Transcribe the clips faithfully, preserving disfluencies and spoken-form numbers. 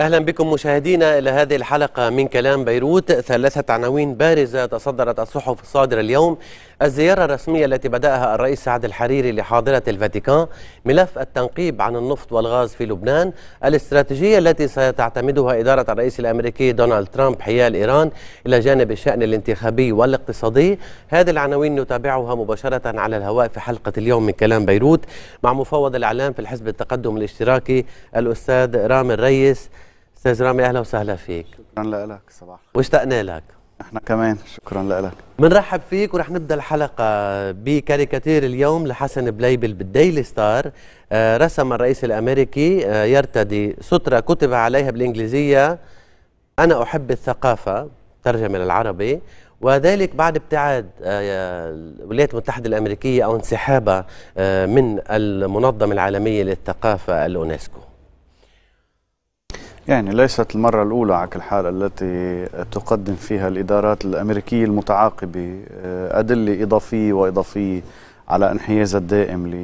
أهلا بكم مشاهدينا إلى هذه الحلقة من كلام بيروت. ثلاثة عناوين بارزة تصدرت الصحف الصادرة اليوم: الزيارة الرسمية التي بدأها الرئيس سعد الحريري لحاضرة الفاتيكان، ملف التنقيب عن النفط والغاز في لبنان، الاستراتيجية التي ستعتمدها إدارة الرئيس الأمريكي دونالد ترامب حيال إيران إلى جانب الشأن الانتخابي والاقتصادي. هذه العناوين نتابعها مباشرة على الهواء في حلقة اليوم من كلام بيروت مع مفوض الإعلام في الحزب التقدم الاشتراكي الأستاذ رامي الريس. أستاذ رامي أهلا وسهلا فيك. شكرا لك، صباح الخير. واشتقنا لك. احنا كمان شكرا لك. بنرحب فيك ورح نبدا الحلقه بكاريكاتير اليوم لحسن بليبل بالديلي ستار. آه رسم الرئيس الامريكي آه يرتدي ستره كتب عليها بالانجليزيه انا احب الثقافه، ترجمه للعربي، وذلك بعد ابتعاد آه الولايات المتحده الامريكيه او انسحابها آه من المنظمه العالميه للثقافه اليونسكو. يعني ليست المرة الأولى على كل حال التي تقدم فيها الإدارات الأمريكية المتعاقبة أدلة إضافية وإضافية على انحيازها الدائم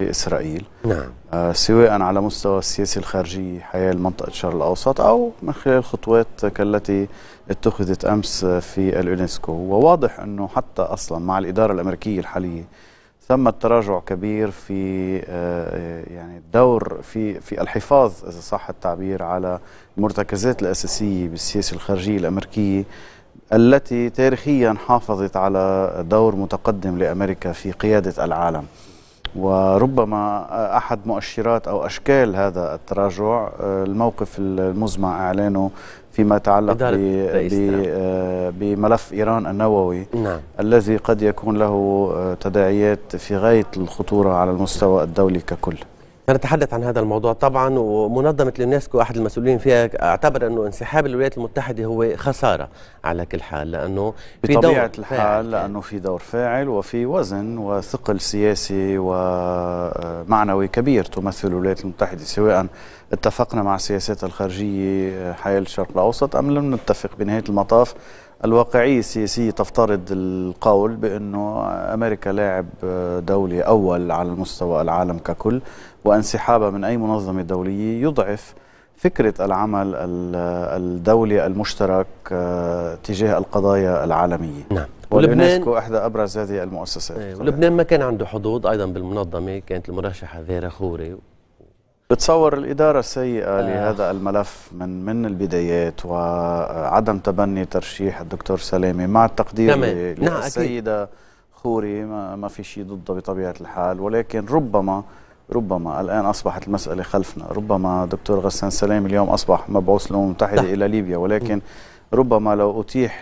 لإسرائيل، نعم، سواء على مستوى السياسة الخارجية حيال منطقة الشرق الأوسط أو من خلال الخطوات التي اتخذت أمس في اليونسكو. وواضح أنه حتى أصلا مع الإدارة الأمريكية الحالية ثم تراجع كبير في يعني الدور في في الحفاظ اذا صح التعبير على المرتكزات الاساسيه بالسياسه الخارجيه الامريكيه التي تاريخيا حافظت على دور متقدم لامريكا في قياده العالم. وربما احد مؤشرات او اشكال هذا التراجع الموقف المزمع اعلانه فيما يتعلق بملف إيران النووي، نعم، الذي قد يكون له تداعيات في غاية الخطورة على المستوى الدولي ككل. سنتحدث عن هذا الموضوع طبعا. ومنظمة اليونسكو أحد المسؤولين فيها اعتبر أنه انسحاب الولايات المتحدة هو خسارة على كل حال، لأنه في بطبيعة الحال لأنه في دور فاعل وفي وزن وثقل سياسي ومعنوي كبير تمثل الولايات المتحدة، سواء اتفقنا مع سياساتها الخارجية حيال الشرق الأوسط أم لم نتفق. بنهاية المطاف الواقعية السياسية تفترض القول بأنه أمريكا لاعب دولي أول على مستوى العالم ككل، وانسحابها من أي منظمة دولية يضعف فكرة العمل الدولي المشترك تجاه القضايا العالمية، نعم. واليونسكو إحدى أبرز هذه المؤسسات. أيوة. ولبنان ما كان عنده حظوظ أيضا بالمنظمة، كانت المرشحة فيرا خوري. بتصور الإدارة السيئة لهذا الملف من من البدايات وعدم تبني ترشيح الدكتور سلامه مع التقدير للسيدة خوري، ما, ما في شيء ضده بطبيعة الحال، ولكن ربما ربما الآن أصبحت المسألة خلفنا. ربما دكتور غسان سلامه اليوم أصبح مبعوث الأمم المتحدة إلى ليبيا، ولكن م. ربما لو أتيح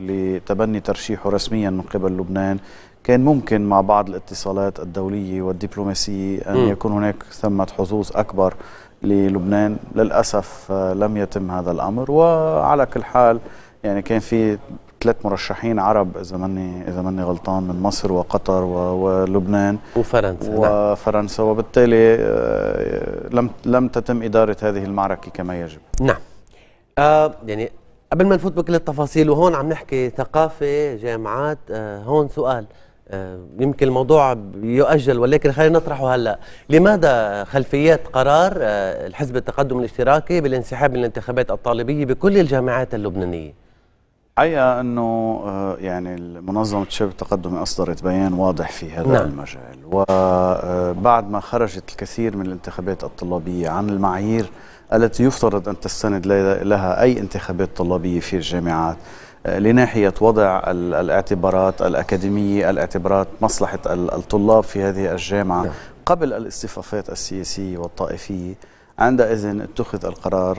لتبني ترشيحه رسميا من قبل لبنان كان ممكن مع بعض الاتصالات الدولية والدبلوماسية أن م. يكون هناك ثمة حظوظ أكبر للبنان. للأسف لم يتم هذا الأمر. وعلى كل حال يعني كان في ثلاث مرشحين عرب إذا ماني إذا ماني غلطان من مصر وقطر ولبنان وفرنسا وفرنسا وبالتالي لم لم تتم إدارة هذه المعركة كما يجب. نعم. آه يعني قبل ما نفوت بكل التفاصيل، وهون عم نحكي ثقافة جامعات، آه هون سؤال يمكن الموضوع يؤجل ولكن خلينا نطرحه هلا. لماذا خلفيات قرار الحزب التقدم الاشتراكي بالانسحاب من الانتخابات الطالبيه بكل الجامعات اللبنانيه؟ حقيقه انه يعني منظمه شباب التقدم اصدرت بيان واضح في هذا، نعم، المجال، وبعد ما خرجت الكثير من الانتخابات الطلابيه عن المعايير التي يفترض ان تستند لها اي انتخابات طلابيه في الجامعات لناحية وضع الاعتبارات الأكاديمية، الاعتبارات مصلحة الطلاب في هذه الجامعة قبل الاصطفافات السياسية والطائفية. عندئذ اتخذ القرار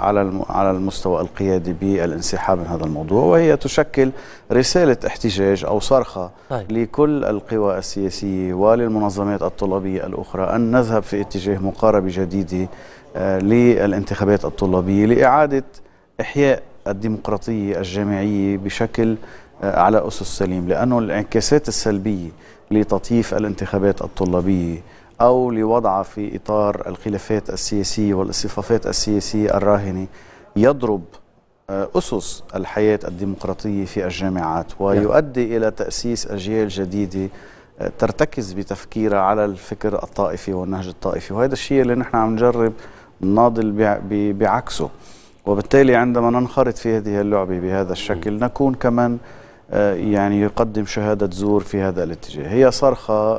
على على المستوى القيادي بالانسحاب من هذا الموضوع، وهي تشكل رسالة احتجاج أو صرخة طيب. لكل القوى السياسية وللمنظمات الطلابية الأخرى أن نذهب في اتجاه مقاربة جديدة للانتخابات الطلابية لإعادة إحياء الديمقراطية الجامعية بشكل على أسس سليم، لأنه الانعكاسات السلبية لتطييف الانتخابات الطلابية أو لوضعها في إطار الخلافات السياسية والاصطفافات السياسية الراهنة يضرب أسس الحياة الديمقراطية في الجامعات ويؤدي إلى تأسيس أجيال جديدة ترتكز بتفكيرها على الفكر الطائفي والنهج الطائفي. وهذا الشيء اللي نحن عم نجرب الناضل بعكسه، وبالتالي عندما ننخرط في هذه اللعبة بهذا الشكل نكون كمان يعني يقدم شهادة زور في هذا الاتجاه. هي صرخة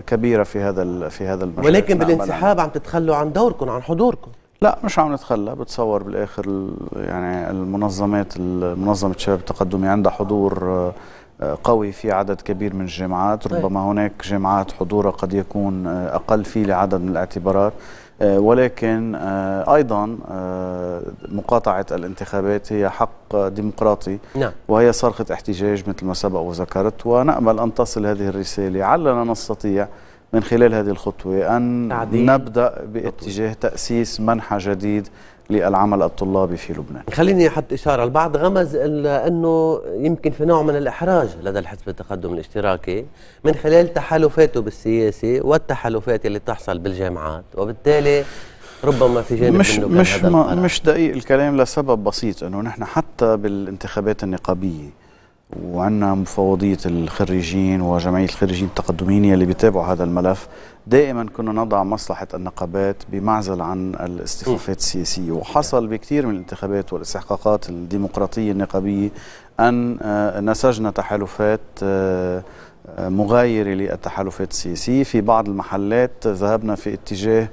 كبيرة في هذا في هذا المشهد. ولكن بالانسحاب عم تتخلوا عن دوركم، عن حضوركم. لا مش عم نتخلى، بتصور بالاخر يعني المنظمات، منظمة الشباب التقدمي عندها حضور قوي في عدد كبير من الجامعات، ربما هناك جامعات حضورها قد يكون أقل فيه لعدد من الاعتبارات، ولكن أيضا مقاطعة الانتخابات هي حق ديمقراطي، وهي صرخة احتجاج مثل ما سبق وذكرت، ونأمل أن تصل هذه الرسالة، علنا نستطيع من خلال هذه الخطوة أن نبدأ باتجاه تأسيس منحى جديد للعمل الطلابي في لبنان. خليني أحط إشارة، البعض غمز أنه يمكن في نوع من الإحراج لدى الحزب التقدم الاشتراكي من خلال تحالفاته بالسياسة والتحالفات اللي تحصل بالجامعات، وبالتالي ربما في جانب مش مش هذا ما مش دقيق الكلام لسبب بسيط، أنه نحن حتى بالانتخابات النقابية وعنا مفوضية الخريجين وجمعية الخريجين التقدميين اللي بيتابعوا هذا الملف، دائما كنا نضع مصلحة النقابات بمعزل عن الاستخفافات السياسية، وحصل بكثير من الانتخابات والاستحقاقات الديمقراطية النقابية أن نسجنا تحالفات مغايرة للتحالفات السياسية. في بعض المحلات ذهبنا في اتجاه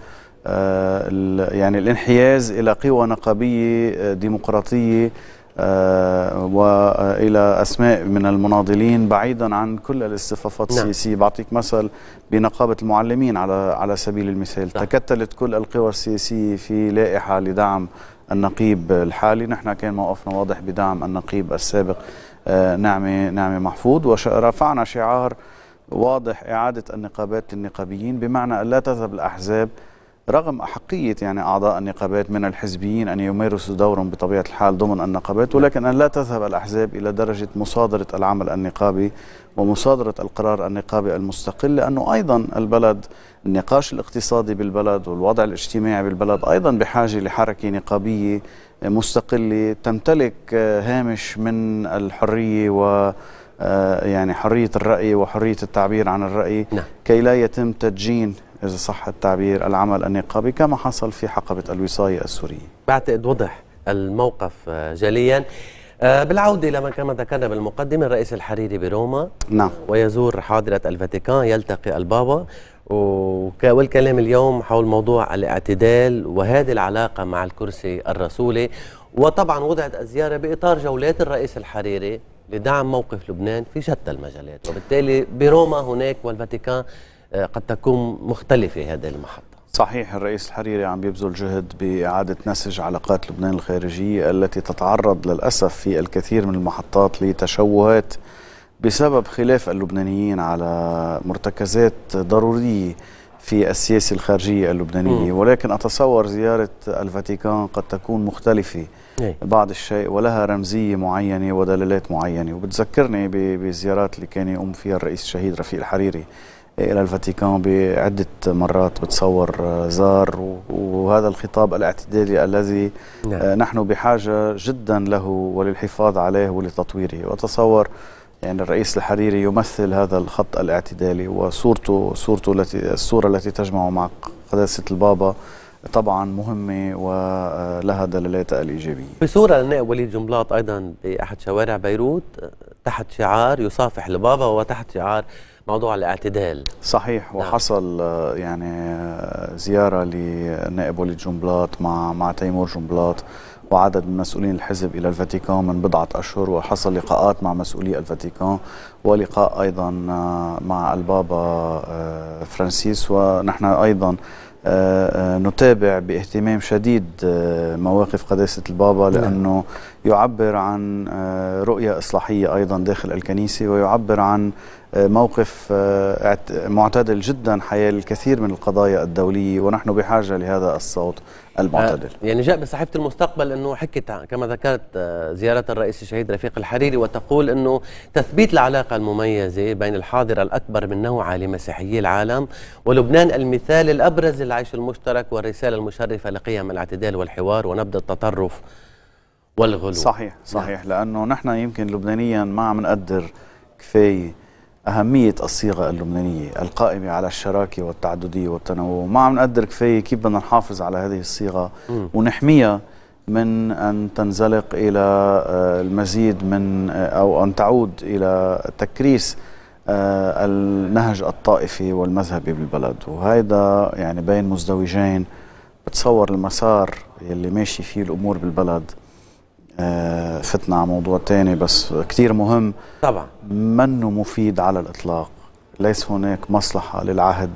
يعني الانحياز إلى قوى نقابية ديمقراطية آه وإلى أسماء من المناضلين بعيدا عن كل الاصطفافات السياسية. بعطيك مثل بنقابة المعلمين على على سبيل المثال، لا. تكتلت كل القوى السياسية في لائحة لدعم النقيب الحالي، نحن كان موقفنا واضح بدعم النقيب السابق آه نعمه نعمي محفوظ، ورفعنا شعار واضح إعادة النقابات للنقابيين، بمعنى أن لا تذهب الأحزاب رغم أحقية يعني أعضاء النقابات من الحزبيين أن يمارسوا دورهم بطبيعة الحال ضمن النقابات، ولكن أن لا تذهب الأحزاب إلى درجة مصادرة العمل النقابي ومصادرة القرار النقابي المستقل، لأنه أيضا البلد النقاش الاقتصادي بالبلد والوضع الاجتماعي بالبلد أيضا بحاجة لحركة نقابية مستقلة تمتلك هامش من الحرية و يعني حرية الرأي وحرية التعبير عن الرأي، نعم. كي لا يتم تدجين إذا صح التعبير العمل النقابي كما حصل في حقبة الوصاية السورية. بعتقد وضح الموقف جليا. بالعودة لما كما ذكرنا بالمقدمة، الرئيس الحريري بروما، نعم. ويزور حاضرة الفاتيكان، يلتقي البابا، والكلام اليوم حول موضوع الاعتدال وهذه العلاقة مع الكرسي الرسولي، وطبعا وضعت الزيارة بإطار جولات الرئيس الحريري لدعم موقف لبنان في شتى المجالات، وبالتالي بروما هناك والفاتيكان قد تكون مختلفة هذه المحطة. صحيح، الرئيس الحريري عم يبذل جهد بإعادة نسج علاقات لبنان الخارجية التي تتعرض للأسف في الكثير من المحطات لتشوهات بسبب خلاف اللبنانيين على مرتكزات ضرورية في السياسة الخارجية اللبنانية، م. ولكن أتصور زيارة الفاتيكان قد تكون مختلفة بعض الشيء ولها رمزية معينة ودلالات معينة، وبتذكرني بزيارات اللي كان يقوم فيها الرئيس الشهيد رفيق الحريري إلى الفاتيكان بعدة مرات، بتصور زار، وهذا الخطاب الاعتدالي الذي نعم. نحن بحاجة جدا له وللحفاظ عليه ولتطويره، وأتصور يعني الرئيس الحريري يمثل هذا الخط الاعتدالي، وصورته صورته التي الصورة التي تجمعه مع قداسة البابا طبعا مهمة ولها دلالات الإيجابية. بصورة للنائب وليد جنبلاط أيضا بأحد شوارع بيروت تحت شعار يصافح البابا وتحت شعار موضوع الاعتدال. صحيح، وحصل يعني زيارة للنائب وليد جنبلاط مع مع تيمور جنبلاط وعدد من مسؤولين الحزب إلى الفاتيكان من بضعة أشهر، وحصل لقاءات مع مسؤولي الفاتيكان ولقاء أيضا مع البابا فرانسيس، ونحن أيضا نتابع باهتمام شديد مواقف قداسة البابا، لأنه يعبر عن رؤية إصلاحية أيضا داخل الكنيسة، ويعبر عن موقف معتدل جدا حيال الكثير من القضايا الدولية، ونحن بحاجة لهذا الصوت المعتدل. يعني جاء بصحيفة المستقبل أنه حكت كما ذكرت زيارة الرئيس الشهيد رفيق الحريري، وتقول أنه تثبيت العلاقة المميزة بين الحاضرة الأكبر من نوعها لمسيحيي العالم ولبنان المثال الأبرز للعيش المشترك والرسالة المشرفة لقيم الاعتدال والحوار ونبذ التطرف والغلو. صحيح صحيح، لأنه نحن يمكن لبنانيا ما عم نقدر كفاية أهمية الصيغة اللبنانية القائمة على الشراكة والتعددية والتنوع، ما عم نقدر كفاية كيف بدنا نحافظ على هذه الصيغة ونحميها من أن تنزلق إلى المزيد من أو أن تعود إلى تكريس النهج الطائفي والمذهبي بالبلد. وهذا يعني بين مزدوجين بتصور المسار اللي ماشي فيه الأمور بالبلد. فتنا على موضوع تاني بس كتير مهم طبعا، منه مفيد على الإطلاق. ليس هناك مصلحة للعهد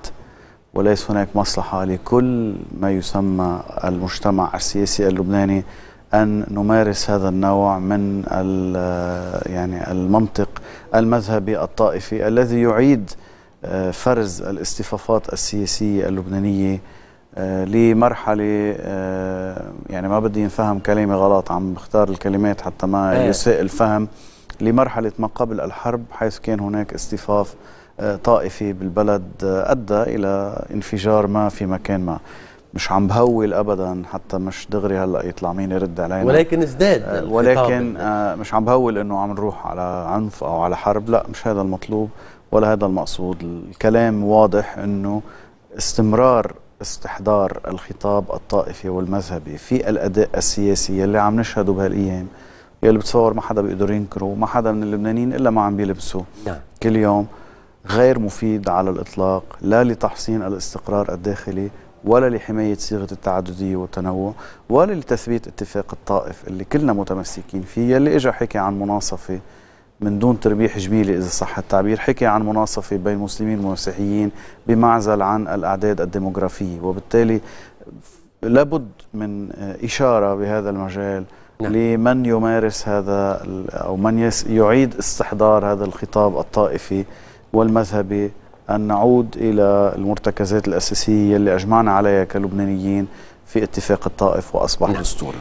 وليس هناك مصلحة لكل ما يسمى المجتمع السياسي اللبناني أن نمارس هذا النوع من يعني المنطق المذهبي الطائفي الذي يعيد فرز الاصطفافات السياسية اللبنانية لمرحلة يعني ما بدي نفهم كلمة غلط، عم بختار الكلمات حتى ما يساء الفهم، لمرحلة ما قبل الحرب حيث كان هناك اصطفاف طائفي بالبلد أدى إلى انفجار ما في مكان ما. مش عم بهول أبدا حتى مش دغري هلأ يطلع مين يرد علينا، ولكن ازداد، ولكن مش عم بهول أنه عم نروح على عنف أو على حرب، لا مش هذا المطلوب ولا هذا المقصود. الكلام واضح أنه استمرار استحضار الخطاب الطائفي والمذهبي في الأداء السياسي اللي عم نشهده بهالأيام، يلي بتصور ما حدا بيقدر ينكره، ما حدا من اللبنانيين إلا ما عم بيلبسه نعم. كل يوم، غير مفيد على الإطلاق لا لتحسين الاستقرار الداخلي ولا لحماية صيغة التعددية والتنوع ولا لتثبيت اتفاق الطائف اللي كلنا متمسكين فيه. اللي إجا حكي عن مناصفة من دون تربيح جميلة إذا صح التعبير، حكي عن مناصفة بين مسلمين ومسيحيين بمعزل عن الأعداد الديموغرافية، وبالتالي لابد من إشارة بهذا المجال نعم. لمن يمارس هذا أو من يعيد استحضار هذا الخطاب الطائفي والمذهبي أن نعود إلى المرتكزات الأساسية اللي أجمعنا عليها كلبنانيين في اتفاق الطائف وأصبح نعم. دستورا.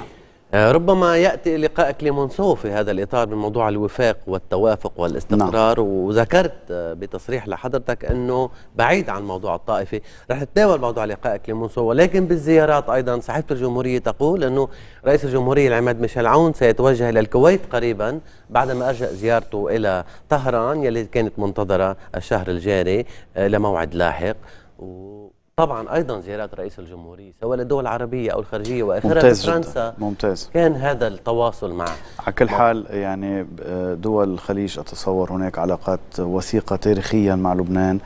ربما يأتي لقائك لمنصوف في هذا الإطار من موضوع الوفاق والتوافق والاستقرار نعم. وذكرت بتصريح لحضرتك أنه بعيد عن موضوع الطائفة رح تتناول موضوع لقائك لمنصوف، ولكن بالزيارات أيضا صحيفة الجمهورية تقول أنه رئيس الجمهورية العماد ميشيل عون سيتوجه إلى الكويت قريبا بعدما أرجأ زيارته إلى طهران يلي كانت منتظرة الشهر الجاري لموعد لاحق. و طبعا ايضا زيارات رئيس الجمهوريه سواء للدول العربيه او الخارجيه واخرها فرنسا ممتاز، كان هذا التواصل مع على كل حال يعني دول الخليج اتصور هناك علاقات وثيقه تاريخيا مع لبنان،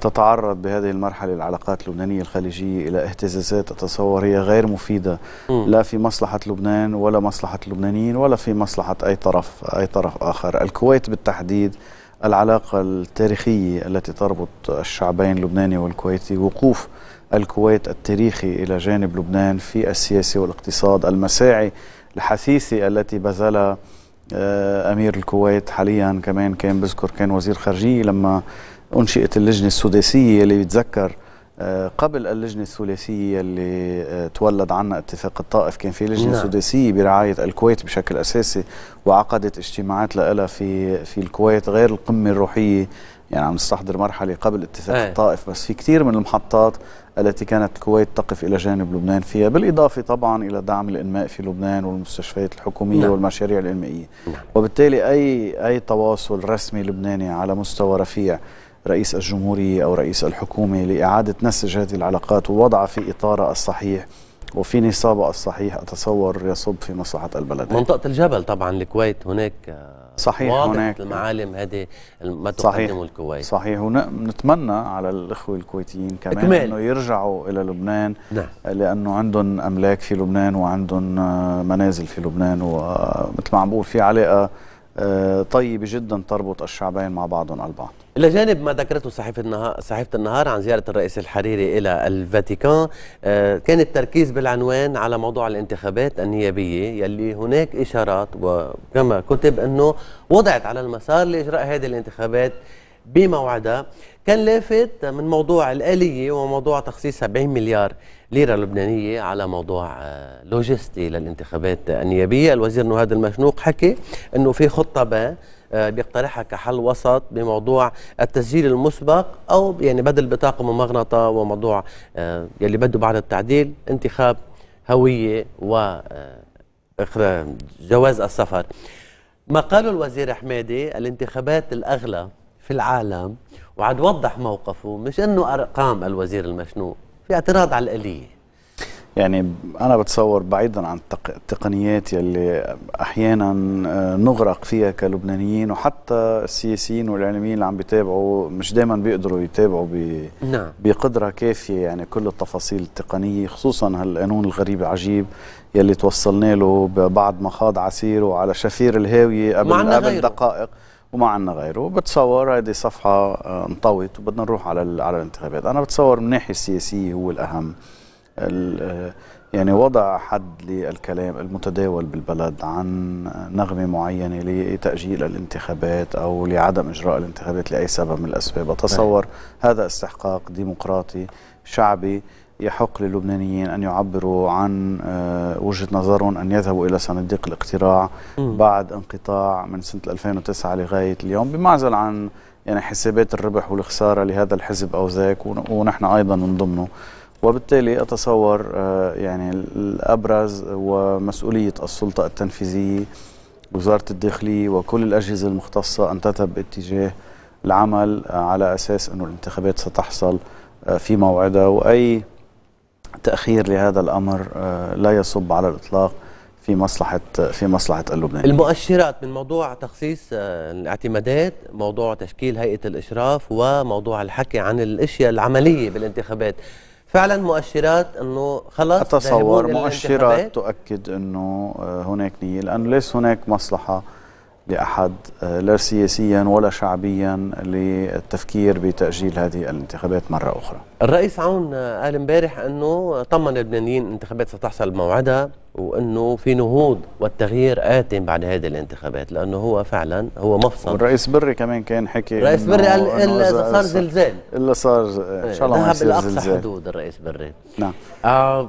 تتعرض بهذه المرحله العلاقات اللبنانيه الخليجيه الى اهتزازات اتصور هي غير مفيده م. لا في مصلحه لبنان ولا مصلحه اللبنانيين ولا في مصلحه اي طرف اي طرف اخر. الكويت بالتحديد العلاقة التاريخية التي تربط الشعبين اللبناني والكويتي، وقوف الكويت التاريخي إلى جانب لبنان في السياسة والاقتصاد، المساعي الحثيثة التي بذلها أمير الكويت حاليا كمان كان بذكر كان وزير خارجية لما أنشئت اللجنة السداسية اللي بتذكر قبل اللجنة الثلاثية اللي تولد عنا اتفاق الطائف كان في لجنة نعم. سداسية برعاية الكويت بشكل أساسي وعقدت اجتماعات لها في في الكويت غير القمة الروحية، يعني عم نستحضر مرحلة قبل اتفاق أي. الطائف، بس في كثير من المحطات التي كانت الكويت تقف إلى جانب لبنان فيها، بالإضافة طبعا إلى دعم الإنماء في لبنان والمستشفيات الحكومية نعم. والمشاريع الإنمائية نعم. وبالتالي أي أي تواصل رسمي لبناني على مستوى رفيع رئيس الجمهورية أو رئيس الحكومة لإعادة نسج هذه العلاقات ووضعها في إطارها الصحيح وفي نصابها الصحيح أتصور يصب في مصلحة البلد. منطقة الجبل طبعا الكويت هناك صحيح، هناك المعالم هذه ما تقدمه الكويت صحيح، ونتمنى على الإخوة الكويتيين كمان أنه يرجعوا إلى لبنان نعم. لأنه عندهم أملاك في لبنان وعندهم منازل في لبنان، ومثل ما عم بقول في علاقة طيبة جدا تربط الشعبين مع بعضهم البعض. إلى جانب ما ذكرته صحيفة النهار صحيفة النهار عن زيارة الرئيس الحريري إلى الفاتيكان، كان التركيز بالعنوان على موضوع الانتخابات النيابية يلي هناك إشارات وكما كتب أنه وضعت على المسار لإجراء هذه الانتخابات بموعدها. كان لافت من موضوع الآلية وموضوع تخصيص سبعين مليار ليرة لبنانية على موضوع لوجستي للانتخابات النيابية. الوزير نهاد المشنوق حكي أنه في خطة ما بيقترحها كحل وسط بموضوع التسجيل المسبق أو يعني بدل بطاقة ممغنطة وموضوع يلي بده بعد التعديل انتخاب هوية وإخراج جواز السفر. ما قاله الوزير حميدي الانتخابات الأغلى في العالم وعاد وضح موقفه، مش انه ارقام الوزير المشنوق، في اعتراض على الاليه. يعني انا بتصور بعيدا عن التقنيات يلي احيانا نغرق فيها كلبنانيين، وحتى السياسيين والاعلاميين اللي عم بيتابعوا مش دائما بيقدروا يتابعوا ب... نعم. بقدره كافيه يعني كل التفاصيل التقنيه، خصوصا هالقانون الغريب العجيب يلي توصلنا له بعد ما خاض عسير وعلى شفير الهاويه قبل قبل دقائق وما عندنا غيره. بتصور هذه صفحه انطوت وبدنا نروح على على الانتخابات. انا بتصور من الناحيه السياسيه هو الاهم، يعني وضع حد للكلام المتداول بالبلد عن نغمة معينة لتأجيل الانتخابات أو لعدم إجراء الانتخابات لأي سبب من الأسباب. أتصور هذا استحقاق ديمقراطي شعبي، يحق للبنانيين أن يعبروا عن وجهة نظرهم، أن يذهبوا إلى صناديق الاقتراع بعد انقطاع من سنة ألفين وتسعة لغاية اليوم بمعزل عن يعني حسابات الربح والخسارة لهذا الحزب أو ذاك، ونحن أيضا من ضمنه. وبالتالي أتصور يعني الأبرز ومسؤولية السلطة التنفيذية، وزارة الداخلية وكل الأجهزة المختصة، أن تذهب باتجاه العمل على أساس أن الانتخابات ستحصل في موعدها، وأي تأخير لهذا الأمر لا يصب على الإطلاق في مصلحة في مصلحة اللبنانيين. المؤشرات من موضوع تخصيص الاعتمادات، موضوع تشكيل هيئة الإشراف، وموضوع الحكي عن الأشياء العملية بالانتخابات، فعلا مؤشرات انه خلاص. اتصور مؤشرات تؤكد انه هناك نيه، لانه ليس هناك مصلحه لاحد لا سياسيا ولا شعبيا للتفكير بتاجيل هذه الانتخابات مره اخرى. الرئيس عون قال امبارح انه طمن اللبنانيين الانتخابات ستحصل بموعدها، وانه في نهوض والتغيير آتم بعد هذه الانتخابات، لانه هو فعلا هو مفصل. والرئيس بري كمان كان حكي، الرئيس بري قال الا اذا صار زلزال، الا صار ان شاء الله ما يصير زلزال، ذهب لاقصى حدود الرئيس بري. نعم. آه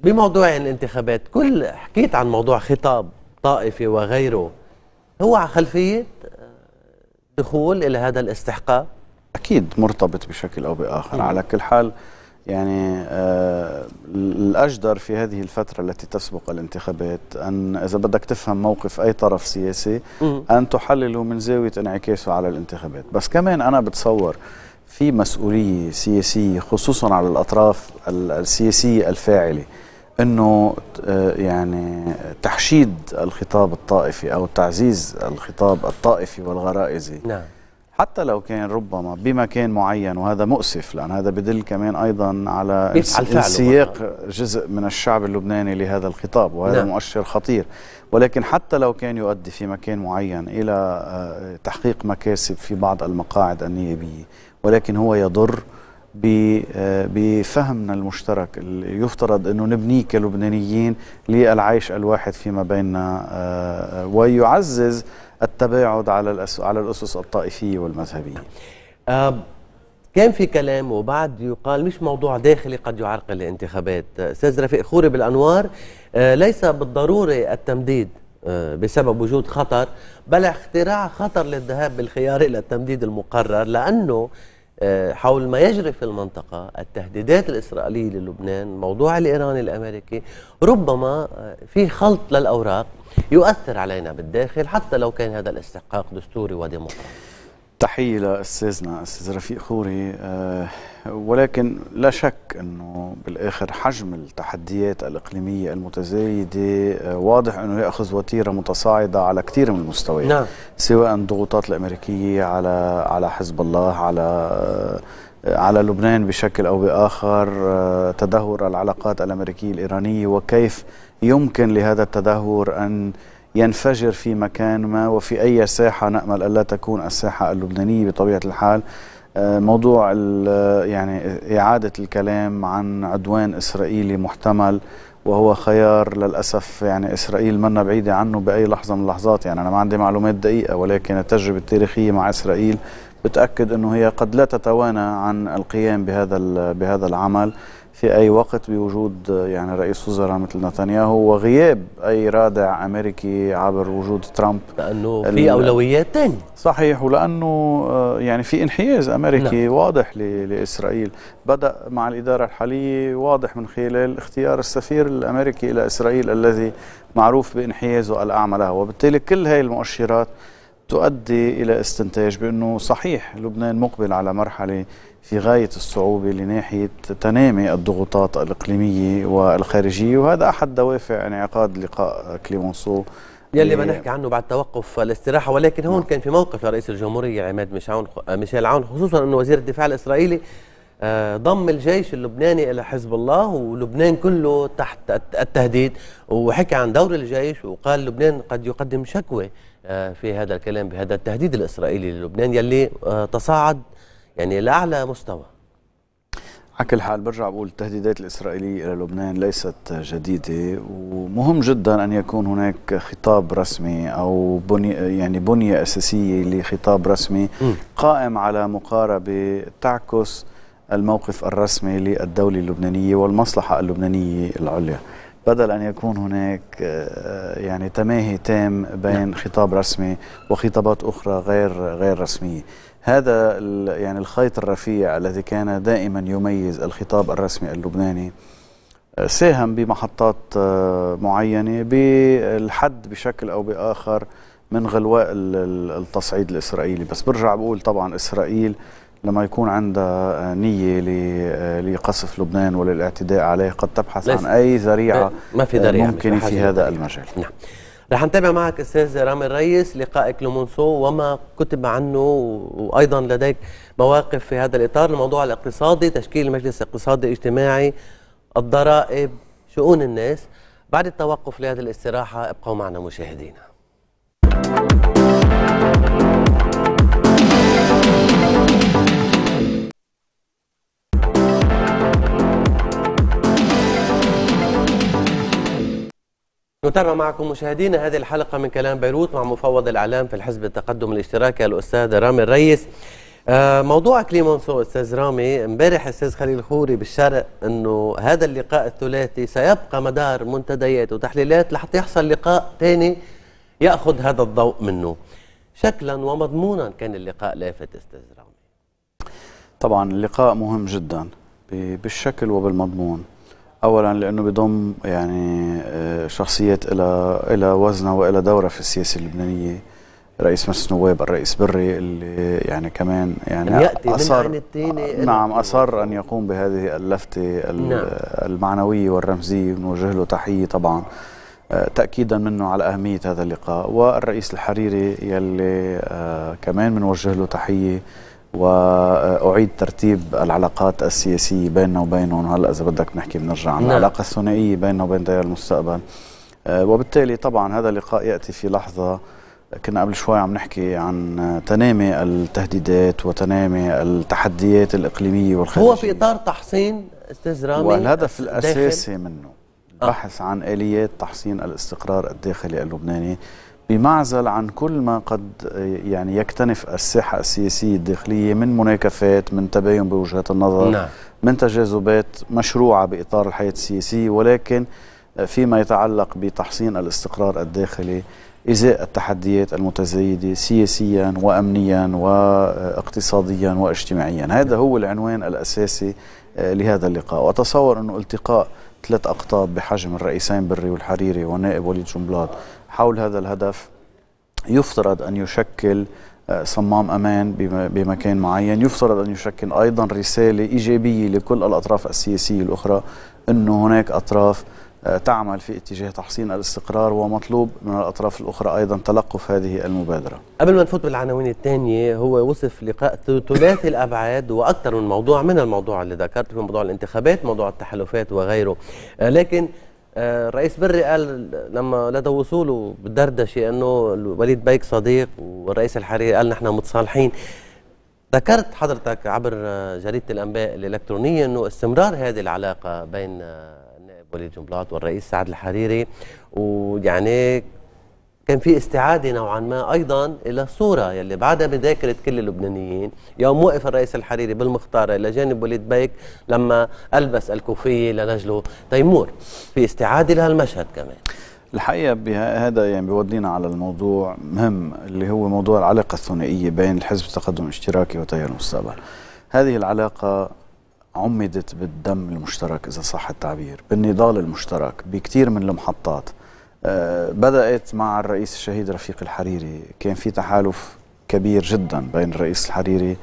بموضوع الانتخابات، كل حكيت عن موضوع خطاب طائفي وغيره، هو على خلفيه دخول الى هذا الاستحقاق اكيد مرتبط بشكل او باخر. م. على كل حال يعني آه الأجدر في هذه الفترة التي تسبق الانتخابات أن إذا بدك تفهم موقف أي طرف سياسي أن تحلله من زاوية انعكاسه على الانتخابات. بس كمان أنا بتصور في مسؤولية سياسية خصوصا على الأطراف السياسية الفاعلة، أنه يعني تحشيد الخطاب الطائفي أو تعزيز الخطاب الطائفي والغرائزي. نعم. حتى لو كان ربما بمكان معين، وهذا مؤسف لأن هذا بدل كمان أيضا على انسياق جزء من الشعب اللبناني لهذا الخطاب، وهذا نعم. مؤشر خطير. ولكن حتى لو كان يؤدي في مكان معين إلى تحقيق مكاسب في بعض المقاعد النيابية، ولكن هو يضر بفهمنا المشترك اللي يفترض أنه نبنيه كلبنانيين للعيش الواحد فيما بيننا، ويعزز التباعد على على الأسس الطائفية والمذهبية. آه كان في كلام وبعد يقال مش موضوع داخلي قد يعرقل الانتخابات. أستاذ رفيق خوري بالأنوار، آه ليس بالضرورة التمديد آه بسبب وجود خطر، بل اختراع خطر للذهاب بالخيار إلى التمديد المقرر، لأنه آه حول ما يجري في المنطقة، التهديدات الإسرائيلية للبنان، الموضوع الإيراني الأمريكي، ربما آه في خلط للأوراق يؤثر علينا بالداخل حتى لو كان هذا الاستحقاق دستوري وديمقراطي. تحية لأستاذنا أستاذ رفيق خوري، أه ولكن لا شك أنه بالآخر حجم التحديات الإقليمية المتزايدة أه واضح أنه يأخذ وتيرة متصاعدة على كثير من المستويات. نعم. سواء الضغوطات الأمريكية على على حزب الله، على أه على لبنان بشكل أو بآخر، أه تدهور العلاقات الأمريكية الإيرانية، وكيف يمكن لهذا التدهور أن ينفجر في مكان ما وفي أي ساحة، نأمل ألا تكون الساحة اللبنانية بطبيعة الحال. موضوع يعني إعادة الكلام عن عدوان إسرائيلي محتمل، وهو خيار للأسف يعني إسرائيل منا بعيدة عنه بأي لحظة من اللحظات. يعني أنا ما عندي معلومات دقيقة، ولكن التجربة التاريخية مع إسرائيل بتأكد أنه هي قد لا تتوانى عن القيام بهذا بهذا العمل في أي وقت، بوجود يعني رئيس وزراء مثل نتنياهو وغياب أي رادع أمريكي عبر وجود ترامب، لأنه في أولويات تانية. صحيح، ولأنه يعني في انحياز أمريكي لا. واضح لإسرائيل، بدأ مع الإدارة الحالية واضح من خلال اختيار السفير الأمريكي إلى إسرائيل الذي معروف بانحيازه الأعمى لها. وبالتالي كل هاي المؤشرات تؤدي إلى استنتاج بأنه صحيح لبنان مقبل على مرحلة في غاية الصعوبة لناحية تنامي الضغوطات الإقليمية والخارجية، وهذا أحد دوافع انعقاد لقاء كليمونسو يلي ما نحكي عنه بعد توقف الاستراحه. ولكن هون كان في موقف لرئيس الجمهوريه عماد ميشيل عون، خصوصا انه وزير الدفاع الاسرائيلي ضم الجيش اللبناني الى حزب الله، ولبنان كله تحت التهديد، وحكى عن دور الجيش وقال لبنان قد يقدم شكوى في هذا الكلام بهذا التهديد الاسرائيلي للبنان يلي تصاعد يعني لاعلى مستوى. على كل حال برجع بقول التهديدات الإسرائيلية إلى لبنان ليست جديدة، ومهم جدا أن يكون هناك خطاب رسمي أو بني يعني بنية أساسية لخطاب رسمي قائم على مقاربة تعكس الموقف الرسمي للدولة اللبنانية والمصلحة اللبنانية العليا، بدل أن يكون هناك يعني تماهي تام بين خطاب رسمي وخطابات أخرى غير غير رسمية. هذا يعني الخيط الرفيع الذي كان دائما يميز الخطاب الرسمي اللبناني ساهم بمحطات معينة بالحد بشكل أو بآخر من غلواء التصعيد الإسرائيلي. بس برجع بقول طبعا إسرائيل لما يكون عندها نية لقصف لبنان وللاعتداء عليه قد تبحث عن أي ذريعة ممكنة في هذا المجال. نعم. رح نتابع معك أستاذ رامي الريس لقاء كليمونسو وما كتب عنه، وأيضا لديك مواقف في هذا الإطار. الموضوع الاقتصادي، تشكيل مجلس اقتصادي اجتماعي، الضرائب، شؤون الناس. بعد التوقف لهذه الاستراحة ابقوا معنا مشاهدينا. نتابع معكم مشاهدينا هذه الحلقة من كلام بيروت مع مفوض الإعلام في الحزب التقدم الاشتراكي الأستاذ رامي الريس. موضوع كليمونسو أستاذ رامي، امبارح أستاذ خليل الخوري بالشرق أنه هذا اللقاء الثلاثي سيبقى مدار منتديات وتحليلات لحتى يحصل لقاء ثاني يأخذ هذا الضوء منه. شكلا ومضمونا كان اللقاء لافت أستاذ رامي. طبعا اللقاء مهم جدا بالشكل وبالمضمون. أولا لأنه بضم يعني شخصيات إلى إلى وزنها وإلى دورها في السياسة اللبنانية، رئيس مجلس النواب الرئيس بري اللي يعني كمان يعني أصر نعم أصر أن يقوم بهذه اللفتة المعنوية والرمزية، ونوجه له تحية طبعا تأكيدا منه على أهمية هذا اللقاء، والرئيس الحريري يلي كمان بنوجه له تحية وأعيد ترتيب العلاقات السياسية بيننا وبينهم. هلا إذا بدك نحكي بنرجع عن العلاقة الثنائية بيننا وبين تيار المستقبل، وبالتالي طبعا هذا اللقاء يأتي في لحظة كنا قبل شوي عم نحكي عن تنامي التهديدات وتنامي التحديات الإقليمية والخارجية. هو في إطار تحصين أستاذ رامي، والهدف الأساسي منه البحث عن آليات تحصين الاستقرار الداخلي اللبناني بمعزل عن كل ما قد يعني يكتنف الساحة السياسية الداخلية من مناكفات، من تباين بوجهات النظر، نعم. من تجاذبات مشروعة بإطار الحياة السياسية، ولكن فيما يتعلق بتحصين الاستقرار الداخلي إزاء التحديات المتزايدة سياسيا وأمنيا واقتصاديا واجتماعيا. هذا هو العنوان الأساسي لهذا اللقاء، وأتصور أنه التقاء ثلاث أقطاب بحجم الرئيسين بري والحريري والنائب وليد جنبلاط حول هذا الهدف يفترض أن يشكل صمام أمان بمكان معين، يفترض أن يشكل أيضا رسالة إيجابية لكل الأطراف السياسية الأخرى أنه هناك أطراف تعمل في اتجاه تحسين الاستقرار، ومطلوب من الأطراف الأخرى أيضا تلقف هذه المبادرة. قبل ما نفوت بالعناوين الثانية، هو وصف لقاء ثلاثي الأبعاد وأكثر من موضوع، من الموضوع اللي ذكرت في موضوع الانتخابات، موضوع التحالفات وغيره. لكن الرئيس بري قال لما لدى وصوله بالدردشه انه وليد بيك صديق، والرئيس الحريري قال نحن متصالحين. ذكرت حضرتك عبر جريده الانباء الالكترونيه انه استمرار هذه العلاقه بين النائب وليد جنبلاط والرئيس سعد الحريري، ويعني كان في استعاده نوعا ما ايضا الى الصوره يلي بعدها بذاكره كل اللبنانيين يوم وقف الرئيس الحريري بالمختاره الى جانب وليد بيك لما البس الكوفيه لنجله تيمور، في استعاده لهالمشهد كمان. الحقيقه بهذا يعني بيودينا على الموضوع مهم اللي هو موضوع العلاقه الثنائيه بين الحزب التقدم الاشتراكي وتيار المستقبل. هذه العلاقه عمدت بالدم المشترك اذا صح التعبير، بالنضال المشترك بكثير من المحطات، بدأت مع الرئيس الشهيد رفيق الحريري. كان في تحالف كبير جدا بين الرئيس الحريري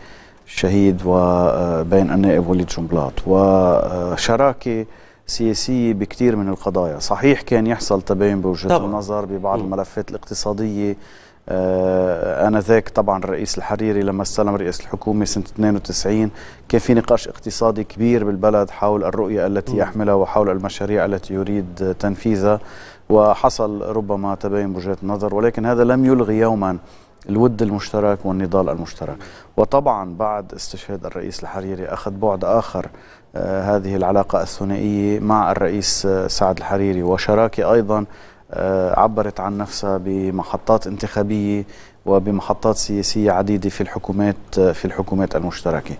الشهيد وبين النائب وليد جنبلاط، وشراكة سياسية بكثير من القضايا. صحيح كان يحصل تباين بوجهات النظر ببعض الملفات الاقتصادية. آنذاك طبعا الرئيس الحريري لما استلم رئاسة الحكومة سنة اثنين وتسعين كان في نقاش اقتصادي كبير بالبلد حول الرؤية التي يحملها وحول المشاريع التي يريد تنفيذها، وحصل ربما تباين بوجهات النظر، ولكن هذا لم يلغي يوما الود المشترك والنضال المشترك. وطبعا بعد استشهاد الرئيس الحريري أخذ بعد آخر هذه العلاقة الثنائية مع الرئيس سعد الحريري، وشراكة أيضا عبرت عن نفسها بمحطات انتخابية وبمحطات سياسية عديدة في الحكومات في الحكومات المشتركة.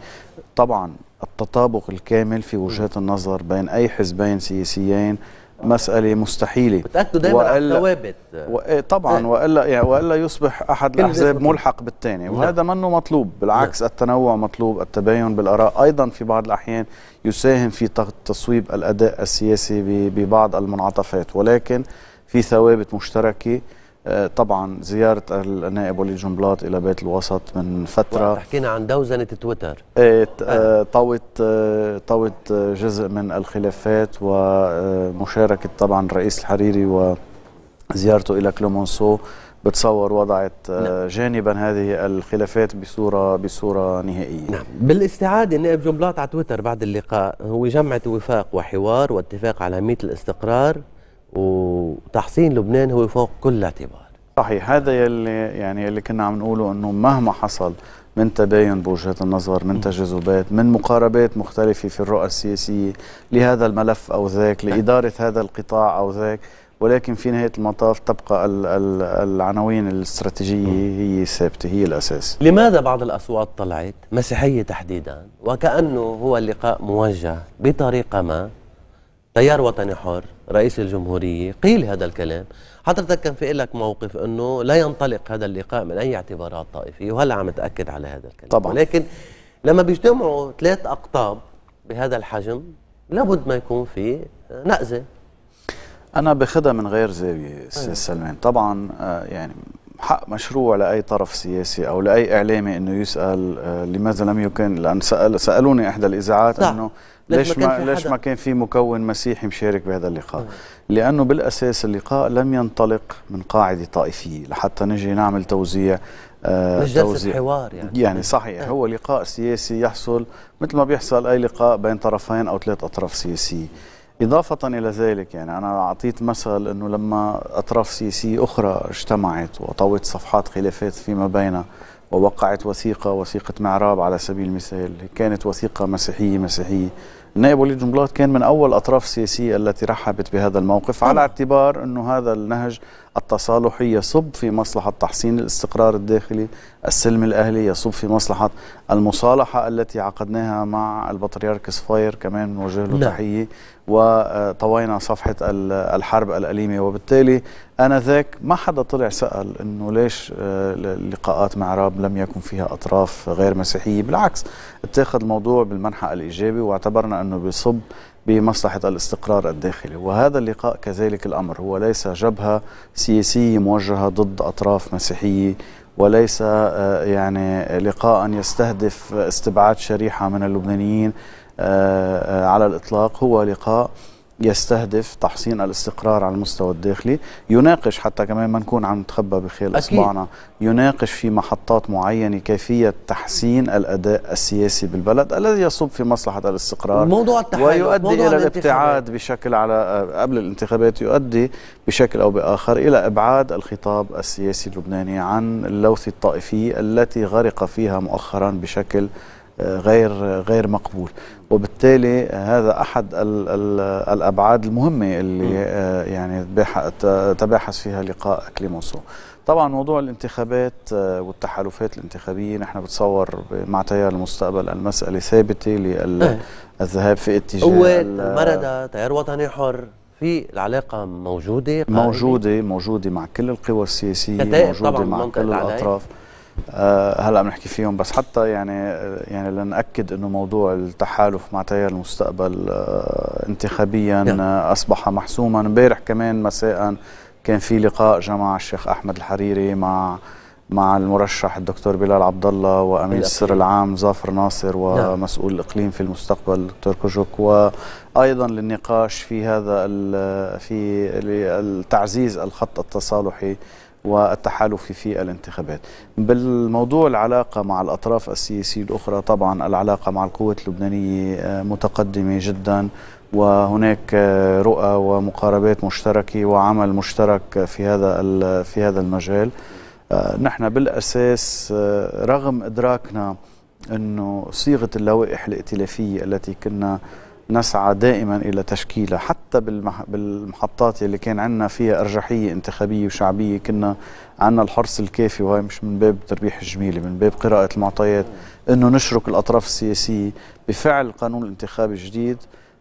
طبعا التطابق الكامل في وجهات النظر بين أي حزبين سياسيين مسألة مستحيلة، بتأكدوا دائما على الثوابت طبعا، وإلا يعني وإلا يصبح أحد الأحزاب ملحق بالثاني، وهذا منه مطلوب. بالعكس التنوع مطلوب، التباين بالآراء أيضا في بعض الأحيان يساهم في تصويب الأداء السياسي ببعض المنعطفات، ولكن في ثوابت مشتركة. طبعا زيارة النائب وليد جنبلاط إلى بيت الوسط من فترة، حكينا عن دوزنة تويتر طوت طوت جزء من الخلافات، ومشاركة طبعا الرئيس الحريري وزيارته إلى كلومونسو بتصور وضعت نعم. جانبا هذه الخلافات بصورة بصورة نهائية. نعم. بالاستعادة النائب جنبلاط على تويتر بعد اللقاء هو جمعة وفاق وحوار واتفاق على أهمية الاستقرار وتحصين لبنان هو فوق كل اعتبار. صحيح، هذا يلي يعني اللي كنا عم نقوله، انه مهما حصل من تباين بوجهات النظر، من تجاذبات، من مقاربات مختلفه في الرؤى السياسيه لهذا الملف او ذاك، لاداره هذا القطاع او ذاك، ولكن في نهايه المطاف تبقى ال ال العناوين الاستراتيجيه هي ثابته، هي الاساس. لماذا بعض الاصوات طلعت مسيحيه تحديدا وكانه هو اللقاء موجه بطريقه ما؟ تيار وطني حر، رئيس الجمهورية، قيل هذا الكلام. حضرتك كان في لك موقف أنه لا ينطلق هذا اللقاء من أي اعتبارات طائفية، وهلأ عم تأكد على هذا الكلام طبعا. لكن لما بيجتمعوا ثلاث أقطاب بهذا الحجم لابد ما يكون في نأزة. أنا بخدها من غير زاوية سي سلمان. طبعا يعني حق مشروع لأي طرف سياسي أو لأي إعلامي أنه يسأل لماذا لم يكن، لأن سأل سألوني إحدى الإذاعات أنه ليش ما ليش ما كان في مكون مسيحي مشارك بهذا اللقاء؟ لأنه بالأساس اللقاء لم ينطلق من قاعدة طائفية لحتى نجي نعمل توزيع آه مش جلسة حوار يعني يعني صحيح آه. هو لقاء سياسي يحصل مثل ما بيحصل أي لقاء بين طرفين أو ثلاث أطراف سياسية. إضافة إلى ذلك يعني أنا أعطيت مثل أنه لما أطراف سياسية أخرى اجتمعت وطوت صفحات خلافات فيما بينها ووقعت وثيقة وثيقة معراب على سبيل المثال، كانت وثيقة مسيحية مسيحية. النائب وليد جنبلاط كان من أول أطراف سياسية التي رحبت بهذا الموقف على اعتبار أنه هذا النهج التصالحي يصب في مصلحة تحسين الاستقرار الداخلي، السلم الأهلي، يصب في مصلحة المصالحة التي عقدناها مع البطريرك صفاير، كمان نوجه له تحية، وطوينا صفحة الحرب الأليمة. وبالتالي آنذاك ما حدا طلع سأل أنه ليش لقاءات معراب لم يكن فيها أطراف غير مسيحية. بالعكس اتخذ الموضوع بالمنحى الإيجابي واعتبرنا أنه بيصب بمصلحة الاستقرار الداخلي، وهذا اللقاء كذلك الأمر، هو ليس جبهة سياسية موجهة ضد أطراف مسيحية، وليس يعني لقاء يستهدف استبعاد شريحة من اللبنانيين على الإطلاق. هو لقاء يستهدف تحسين الاستقرار على المستوى الداخلي، يناقش حتى كمان ما نكون عم نتخبى بخيل اصبعنا، يناقش في محطات معينه كيفيه تحسين الاداء السياسي بالبلد الذي يصب في مصلحه الاستقرار. موضوع التحالف ويؤدي موضوع الى الابتعاد بشكل على قبل الانتخابات، يؤدي بشكل او باخر الى ابعاد الخطاب السياسي اللبناني عن اللوثه الطائفيه التي غرق فيها مؤخرا بشكل غير غير مقبول. وبالتالي هذا أحد ال ال الأبعاد المهمة اللي يعني تباحث فيها لقاء كليمونسو. طبعا موضوع الانتخابات والتحالفات الانتخابية، نحن بتصور مع تيار المستقبل المسألة ثابتة للذهاب في اتجاه قوة المردة. تيار وطني حر في العلاقة موجودة موجودة موجودة مع كل القوى السياسية، موجودة مع كل الأطراف. أه هلا بنحكي فيهم، بس حتى يعني يعني لنأكد انه موضوع التحالف مع تيار المستقبل أه انتخابيا أه اصبح محسوما. امبارح كمان مساء كان في لقاء جمع الشيخ احمد الحريري مع مع المرشح الدكتور بلال عبد الله وامين السر العام ظافر ناصر ومسؤول الاقليم في المستقبل الدكتور كوجوك، وايضا للنقاش في هذا في التعزيز الخط التصالحي والتحالف في الانتخابات. بالموضوع العلاقة مع الأطراف السياسية الأخرى، طبعا العلاقة مع القوة اللبنانية متقدمة جدا، وهناك رؤى ومقاربات مشتركة وعمل مشترك في هذا في هذا المجال. نحن بالأساس رغم إدراكنا أنه صيغة اللوائح الائتلافية التي كنا نسعى دائما إلى تشكيلها حتى بالمحطات اللي كان عندنا فيها أرجحية انتخابية وشعبية، كنا عندنا الحرص الكافي، وهي مش من باب تربيح الجميلة، من باب قراءة المعطيات، أنه نشرك الأطراف السياسية بفعل القانون الانتخابي الجديد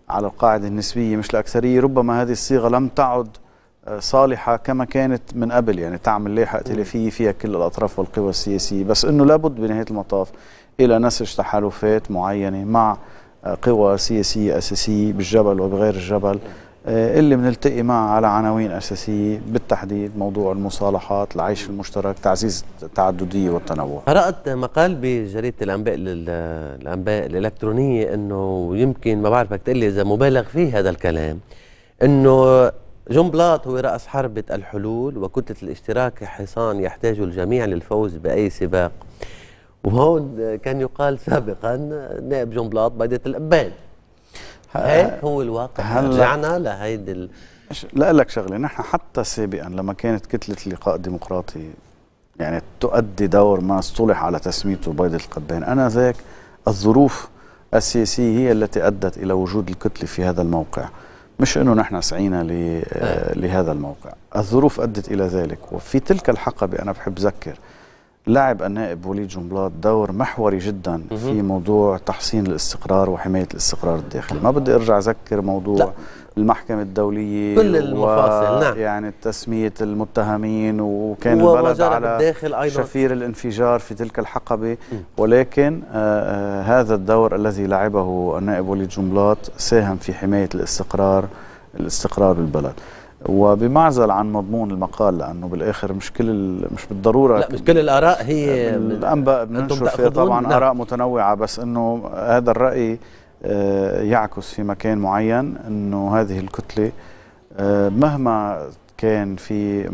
على القاعدة النسبية مش الأكثرية. ربما هذه الصيغة لم تعد صالحة كما كانت من قبل، يعني تعمل لائحة ائتلافية فيها كل الأطراف والقوى السياسية، بس أنه لابد بنهاية المطاف إلى نسج تحالفات معينة مع قوى سياسية أساسية بالجبل وبغير الجبل اللي بنلتقي معها على عناوين أساسية، بالتحديد موضوع المصالحات، العيش المشترك، تعزيز التعددية والتنوع. قرأت مقال بجريدة الأنباء الأنباء الإلكترونية أنه يمكن ما بعرف بدك تقول لي إذا مبالغ فيه هذا الكلام، أنه جنبلاط هو رأس حربة الحلول وكتلة الاشتراك حصان يحتاج الجميع للفوز بأي سباق. وهون كان يقال سابقا نائب جنبلاط بيضة الأبان. هيك هو الواقع، رجعنا لهيدي. لا لك شغله، نحن حتى سابقا لما كانت كتله اللقاء الديمقراطي يعني تؤدي دور ما اصطلح على تسميته بيضة القبان، انا ذاك الظروف السياسيه هي التي ادت الى وجود الكتله في هذا الموقع، مش انه نحن سعينا لهذا الموقع، الظروف ادت الى ذلك. وفي تلك الحقبه انا بحب اذكر لعب النائب وليد جنبلاط دور محوري جدا في موضوع تحسين الاستقرار وحماية الاستقرار الداخلي. ما بدي ارجع اذكر موضوع لا. المحكمة الدولية كل المفاصل، نعم، يعني تسمية المتهمين، وكان البلد على شفير الانفجار في تلك الحقبة. م. ولكن آه هذا الدور الذي لعبه النائب وليد جنبلاط ساهم في حماية الاستقرار الاستقرار بالبلد. وبمعزل عن مضمون المقال، لانه بالاخر مش كل مش بالضروره لا مش كل الاراء هي الانباء بننشر فيها طبعا، نعم، اراء متنوعه، بس انه هذا الراي يعكس في مكان معين انه هذه الكتله مهما كان في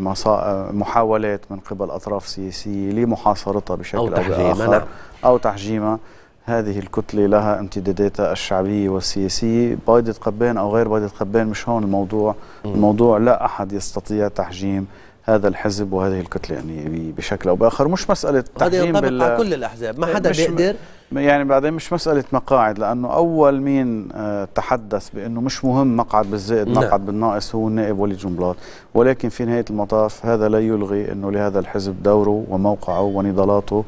محاولات من قبل اطراف سياسيه لمحاصرتها بشكل او باخر او تحجيمها، هذه الكتله لها امتداداتها الشعبيه والسياسيه، بيضة قبان او غير بيضة قبان مش هون الموضوع. م. الموضوع لا احد يستطيع تحجيم هذا الحزب وهذه الكتله يعني بشكل او باخر، مش مساله تحجيم بال... على كل الاحزاب، ما حدا بيقدر يعني. بعدين مش مساله مقاعد، لانه اول مين تحدث بانه مش مهم مقعد بالزائد مقعد بالناقص هو النائب وليد جنبلاط، ولكن في نهايه المطاف هذا لا يلغي انه لهذا الحزب دوره وموقعه ونضالاته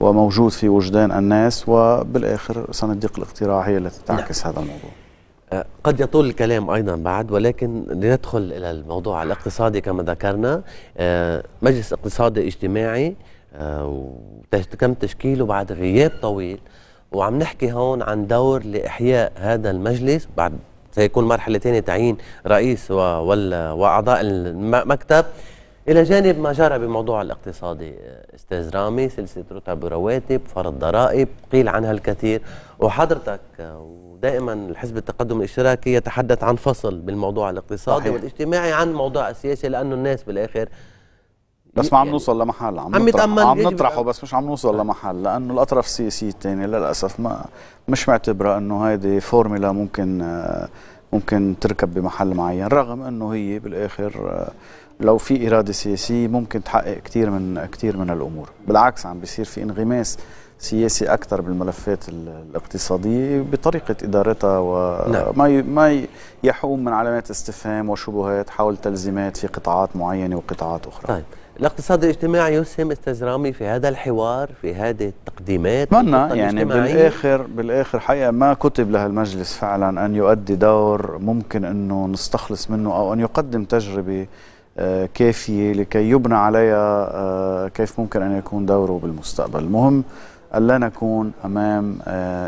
وموجود في وجدان الناس، وبالاخر صناديق الاقتراع هي التي تعكس لا. هذا الموضوع. قد يطول الكلام ايضا بعد، ولكن لندخل الى الموضوع الاقتصادي كما ذكرنا. مجلس اقتصادي اجتماعي وتم تشكيله بعد غياب طويل، وعم نحكي هون عن دور لاحياء هذا المجلس. بعد سيكون مرحله ثانيه تعيين رئيس واعضاء المكتب، إلى جانب ما جرى بموضوع الاقتصادي أستاذ رامي، سلسلة رتب ورواتب، فرض ضرائب، قيل عنها الكثير، وحضرتك ودائما الحزب التقدم الاشتراكي يتحدث عن فصل بالموضوع الاقتصادي صحيح. والاجتماعي عن موضوع السياسي، لأنه الناس بالآخر بس ما عم نوصل لمحل، عم, عم نطرحه عم نطرحه بس مش عم نوصل لمحل، لأنه الأطراف السياسية الثانية للأسف ما مش معتبرة أنه هيدي فورميلا ممكن ممكن تركب بمحل معين، رغم أنه هي بالآخر لو في إرادة سياسية ممكن تحقق كثير من كثير من الأمور. بالعكس عم بيصير في انغماس سياسي أكثر بالملفات الاقتصادية بطريقة إدارتها، وما ما يحوم من علامات استفهام وشبهات حول تلزيمات في قطاعات معينة وقطاعات أخرى. طيب الاقتصاد الاجتماعي يسهم أستاذ رامي في هذا الحوار، في هذه التقديمات، اتمنى يعني بالآخر بالآخر حقيقة ما كتب لها المجلس فعلا أن يؤدي دور ممكن أنه نستخلص منه، أو أن يقدم تجربة كافية لكي يبنى عليها كيف ممكن أن يكون دوره بالمستقبل. المهم ألا نكون أمام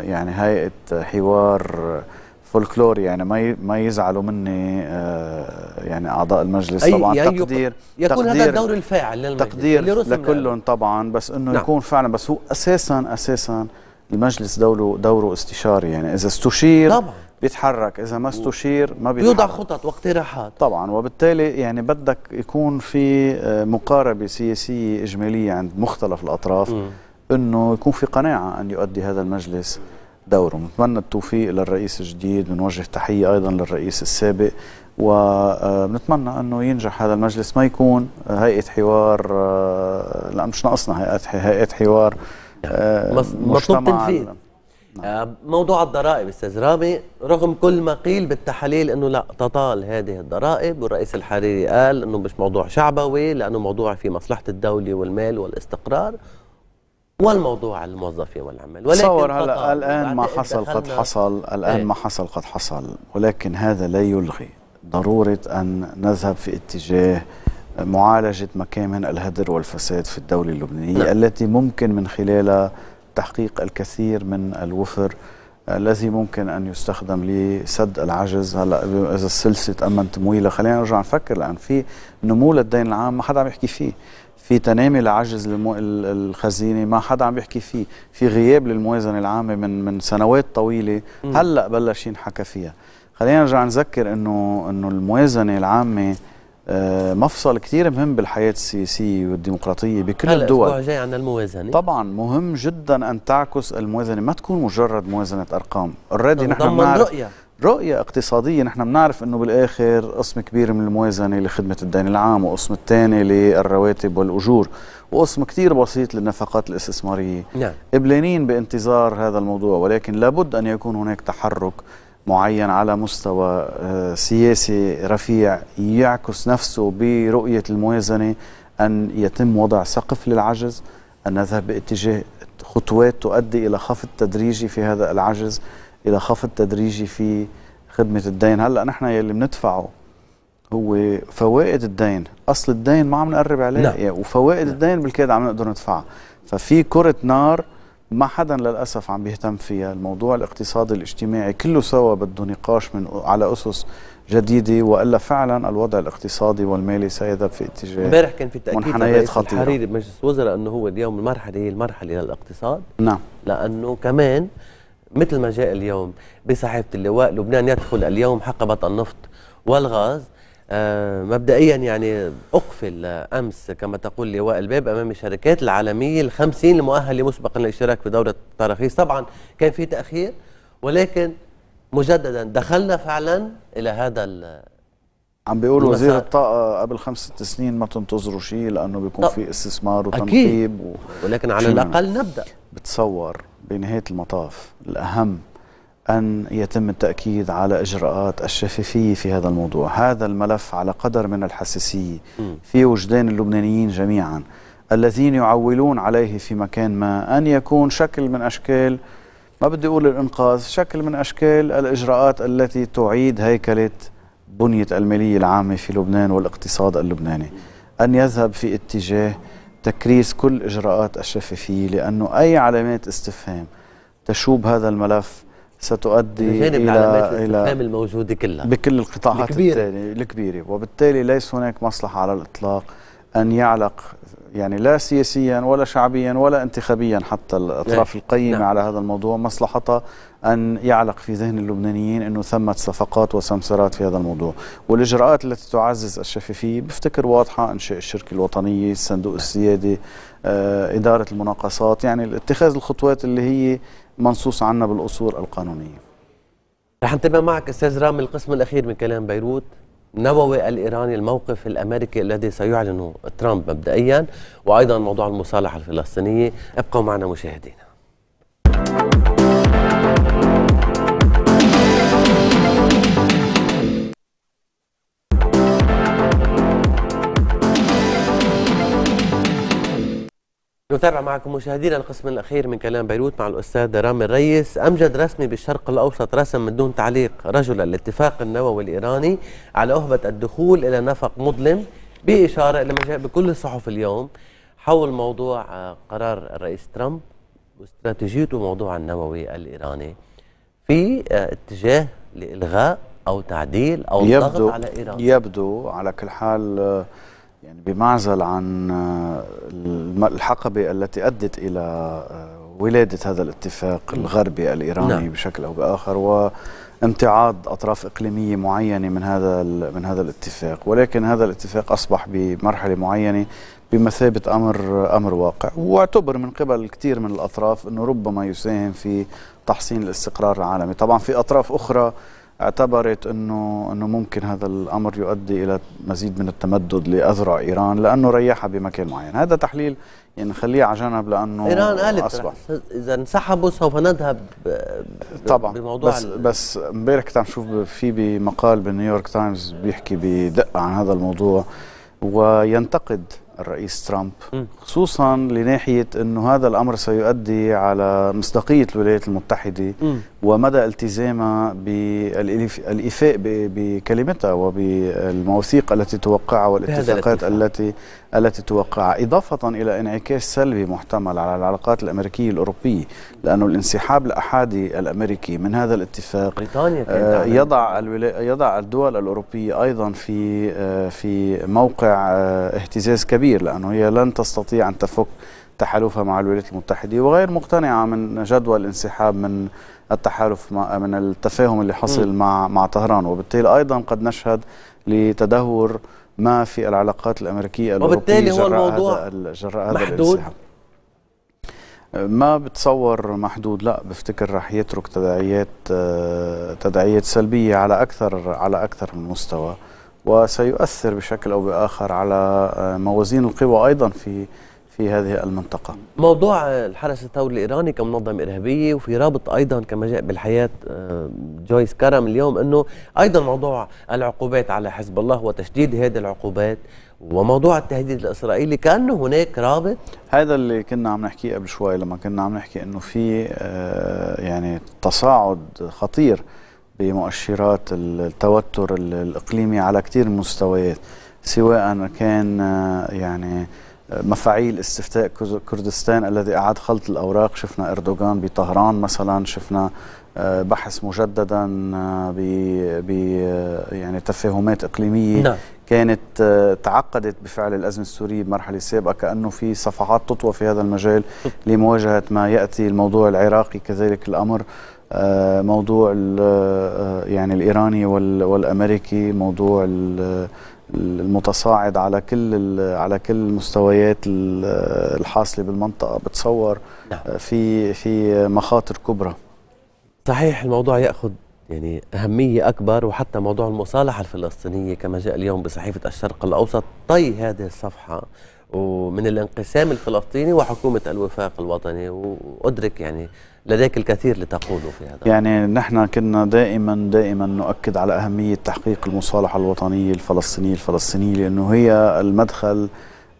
يعني هيئة حوار فولكلور يعني ما ما يزعلوا مني يعني اعضاء المجلس. طبعا أي تقدير يكون هذا الدور الفاعل للمجلس، تقدير لكلهم طبعا، بس انه نعم. يكون فعلا. بس هو اساسا اساسا المجلس دوره دوره استشاري، يعني اذا استشير طبعا بيتحرك، اذا ما استشير ما بيتحرك، بيوضع خطط واقتراحات طبعا. وبالتالي يعني بدك يكون في مقاربه سياسيه اجماليه عند مختلف الاطراف، م. انه يكون في قناعه ان يؤدي هذا المجلس دوره. نتمنى التوفيق للرئيس الجديد، بنوجه تحيه ايضا للرئيس السابق، ونتمنى انه ينجح هذا المجلس، ما يكون هيئه حوار، لا مش ناقصنا هيئه حوار، مطلوب تنفيذ. نعم. موضوع الضرائب استاذ رامي، رغم كل ما قيل بالتحاليل انه لا تطال هذه الضرائب، والرئيس الحريري قال انه مش موضوع شعبوي لانه موضوع في مصلحه الدوله والمال والاستقرار، والموضوع الموظفين والعمل. ولكن تصور هلا الان ما حصل قد حصل، الان ايه؟ ما حصل قد حصل، ولكن هذا لا يلغي ضروره ان نذهب في اتجاه معالجه مكامن الهدر والفساد في الدوله اللبنانيه، نعم. التي ممكن من خلالها تحقيق الكثير من الوفر الذي ممكن أن يستخدم لسد العجز. هلا إذا السلسلة تأمن تمويلها، خلينا نرجع نفكر، لأن في نمو للدين العام ما حدا عم يحكي فيه، في تنامي لعجز الخزينة ما حدا عم يحكي فيه، في غياب للموازنة العامة من من سنوات طويلة هلا بلش ينحكى فيها. خلينا نرجع نذكر إنه إنه الموازنة العامة مفصل كثير مهم بالحياة السياسية والديمقراطية بكل الدول. الأسبوع جاي عن الموازنة، طبعا مهم جدا أن تعكس الموازنة، ما تكون مجرد موازنة أرقام. اوريدي نحن بنعرف رؤية. رؤية اقتصادية، نحن بنعرف أنه بالآخر قسم كبير من الموازنة لخدمة الدين العام، وقسم الثاني للرواتب والأجور، وقسم كثير بسيط للنفقات الاستثمارية. نعم. قبلانين بانتظار هذا الموضوع، ولكن لابد أن يكون هناك تحرك معين على مستوى سياسي رفيع يعكس نفسه برؤية الموازنة، أن يتم وضع سقف للعجز، أن نذهب باتجاه خطوات تؤدي إلى خفض تدريجي في هذا العجز، إلى خفض تدريجي في خدمة الدين. هلأ نحن يلي بندفعه هو فوائد الدين، أصل الدين ما عم نقرب عليه، وفوائد لا. الدين بالكاد عم نقدر ندفعها، ففي كرة نار ما حدا للأسف عم بيهتم فيها. الموضوع الاقتصادي الاجتماعي كله سوا بده نقاش من على أسس جديدة، وإلا فعلا الوضع الاقتصادي والمالي سيذهب في اتجاه امبارح كان في تأكيد رئيس الحريري بمجلس الوزراء أنه هو اليوم المرحلة هي المرحلة للاقتصاد. نعم. لأنه كمان مثل ما جاء اليوم بصحيفة اللواء، لبنان يدخل اليوم حقبة النفط والغاز. آه مبدئيا يعني أقفل أمس كما تقول لواء الباب أمام الشركات العالمية الخمسين المؤهلة مسبقا للاشتراك في دورة التراخيص. طبعا كان في تأخير، ولكن مجددا دخلنا فعلا إلى هذا ال عم بيقول وزير الطاقة قبل خمس ست سنين ما تنتظروا شيء لأنه بيكون في استثمار وتنقيب و... ولكن على الأقل نبدأ. بتصور بنهاية المطاف الأهم أن يتم التأكيد على إجراءات الشفافية في هذا الموضوع. هذا الملف على قدر من الحساسية في وجدان اللبنانيين جميعا الذين يعولون عليه في مكان ما، أن يكون شكل من أشكال، ما بدي أقول الإنقاذ، شكل من أشكال الإجراءات التي تعيد هيكلة بنية المالية العامة في لبنان والاقتصاد اللبناني، أن يذهب في اتجاه تكريس كل إجراءات الشفافية، لأنه أي علامات استفهام تشوب هذا الملف ستؤدي إلى علامات الاستفهام الموجودة كلها بكل القطاعات التانية الكبيرة. وبالتالي ليس هناك مصلحة على الإطلاق أن يعلق يعني لا سياسيا ولا شعبيا ولا انتخابيا حتى الأطراف القيمة نعم. على هذا الموضوع، مصلحتها أن يعلق في ذهن اللبنانيين أنه ثمت صفقات وسمسرات في هذا الموضوع. والإجراءات التي تعزز الشفافية بفتكر واضحة، إنشاء الشركة الوطنية، الصندوق السيادي، آه، إدارة المناقصات، يعني اتخاذ الخطوات اللي هي منصوص عنها بالأصول القانونية. رح نتابع معك أستاذ رامي القسم الأخير من كلام بيروت، نووي الإيراني، الموقف الأمريكي الذي سيعلنه ترامب مبدئيا، وأيضا موضوع المصالحة الفلسطينية. ابقوا معنا مشاهدينا. نتابع معكم مشاهدينا القسم الأخير من كلام بيروت مع الأستاذ رامي الريس. أمجد رسمي بالشرق الأوسط رسم من دون تعليق رجل الاتفاق النووي الإيراني على أهبة الدخول إلى نفق مظلم، بإشارة إلى ما جاء بكل الصحف اليوم حول موضوع قرار الرئيس ترامب واستراتيجيته موضوع النووي الإيراني في اتجاه لإلغاء أو تعديل أو الضغط على إيران؟ يبدو على كل حال يعني بمعزل عن الحقبة التي أدت إلى ولادة هذا الاتفاق الغربي الإيراني نعم. بشكل أو بآخر وامتعاض أطراف إقليمية معينة من هذا من هذا الاتفاق، ولكن هذا الاتفاق أصبح بمرحلة معينة بمثابة أمر أمر واقع، واعتبر من قبل كثير من الأطراف أنه ربما يساهم في تحسين الاستقرار العالمي. طبعا في أطراف أخرى اعتبرت أنه أنه ممكن هذا الأمر يؤدي إلى مزيد من التمدد لأذرع إيران لأنه ريحها بمكان معين. هذا تحليل يعني نخليه على جنب لأنه إيران قالت إذا انسحبوا سوف نذهب طبعا بموضوع بس بس امبارح كنت عم شوف في بمقال بالنيويورك تايمز بيحكي بدقة عن هذا الموضوع وينتقد الرئيس ترامب خصوصا لناحية أنه هذا الأمر سيؤدي على مصداقية الولايات المتحدة م. ومدى التزامها بالإيفاء بكلمتها وبالمواثيق التي توقعها والاتفاقات التي التي توقعها، إضافة إلى انعكاس سلبي محتمل على العلاقات الأمريكية الأوروبية، لأنه الانسحاب الأحادي الأمريكي من هذا الاتفاق بريطانيا آه يضع يضع الدول الأوروبية أيضا في آه في موقع آه اهتزاز كبير، لأنه هي لن تستطيع أن تفك تحالفها مع الولايات المتحدة وغير مقتنعة من جدوى الانسحاب من التحالف من التفاهم اللي حصل م. مع مع طهران، وبالتالي أيضا قد نشهد لتدهور ما في العلاقات الأمريكية الأوروبية وبالتالي هو الموضوع جراء هذا الانسحاب. ما بتصور محدود، لا بفتكر راح يترك تداعيات تداعيات سلبية على أكثر على أكثر من مستوى، وسيؤثر بشكل أو بآخر على موازين القوى أيضا في في هذه المنطقة. موضوع الحرس الثوري الإيراني كمنظمة إرهابية وفي رابط أيضا كما جاء بالحياة جويس كرم اليوم أنه أيضا موضوع العقوبات على حزب الله وتشديد هذه العقوبات وموضوع التهديد الإسرائيلي كأنه هناك رابط. هذا اللي كنا عم نحكيه قبل شوي لما كنا عم نحكي أنه في يعني تصاعد خطير بمؤشرات التوتر الإقليمي على كثير من المستويات، سواء كان يعني مفاعيل استفتاء كردستان الذي أعاد خلط الأوراق، شفنا أردوغان بطهران مثلا، شفنا بحث مجددا ب يعني تفاهمات إقليمية لا. كانت تعقدت بفعل الأزمة السورية بمرحلة سابقة، كأنه في صفحات تطوى في هذا المجال لمواجهة ما يأتي. الموضوع العراقي كذلك الأمر، موضوع يعني الإيراني والأمريكي، موضوع المتصاعد على كل على كل المستويات الحاصله بالمنطقه. بتصور نعم. في في مخاطر كبرى. صحيح الموضوع ياخذ يعني اهميه اكبر، وحتى موضوع المصالحه الفلسطينيه كما جاء اليوم بصحيفه الشرق الاوسط طي هذه الصفحه ومن الانقسام الفلسطيني وحكومه الوفاق الوطني، وادرك يعني لديك الكثير لتقوله في هذا. يعني نحن كنا دائما دائما نؤكد على أهمية تحقيق المصالحة الوطنية الفلسطينية الفلسطينية لأنه هي المدخل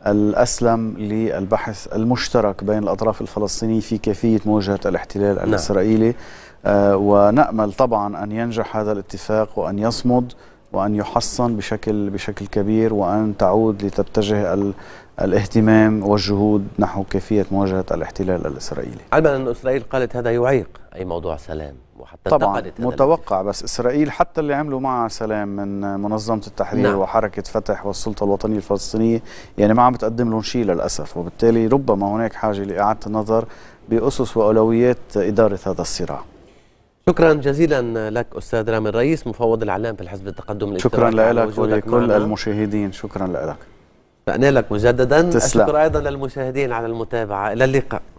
الأسلم للبحث المشترك بين الأطراف الفلسطينية في كيفية مواجهة الاحتلال نعم. الإسرائيلي، آه ونأمل طبعا أن ينجح هذا الاتفاق وأن يصمد وأن يحصن بشكل بشكل كبير، وأن تعود لتتجه ال الاهتمام والجهود نحو كيفية مواجهة الاحتلال الإسرائيلي. علما أن إسرائيل قالت هذا يعيق أي موضوع سلام وحتى طبعا هذا متوقع، بس إسرائيل حتى اللي عملوا معها سلام من منظمة التحرير نعم. وحركة فتح والسلطة الوطنية الفلسطينية يعني ما عم بتقدم لهم شيء للأسف، وبالتالي ربما هناك حاجة لإعادة النظر بأسس وأولويات إدارة هذا الصراع. شكرا جزيلا لك أستاذ رامي الريس مفوض الإعلام في الحزب التقدم الاشتراكي. شكرا لك ولكل المشاهدين، شكرا لك. شكرا لك مجددا. أشكر أيضا للمشاهدين على المتابعة، إلى اللقاء.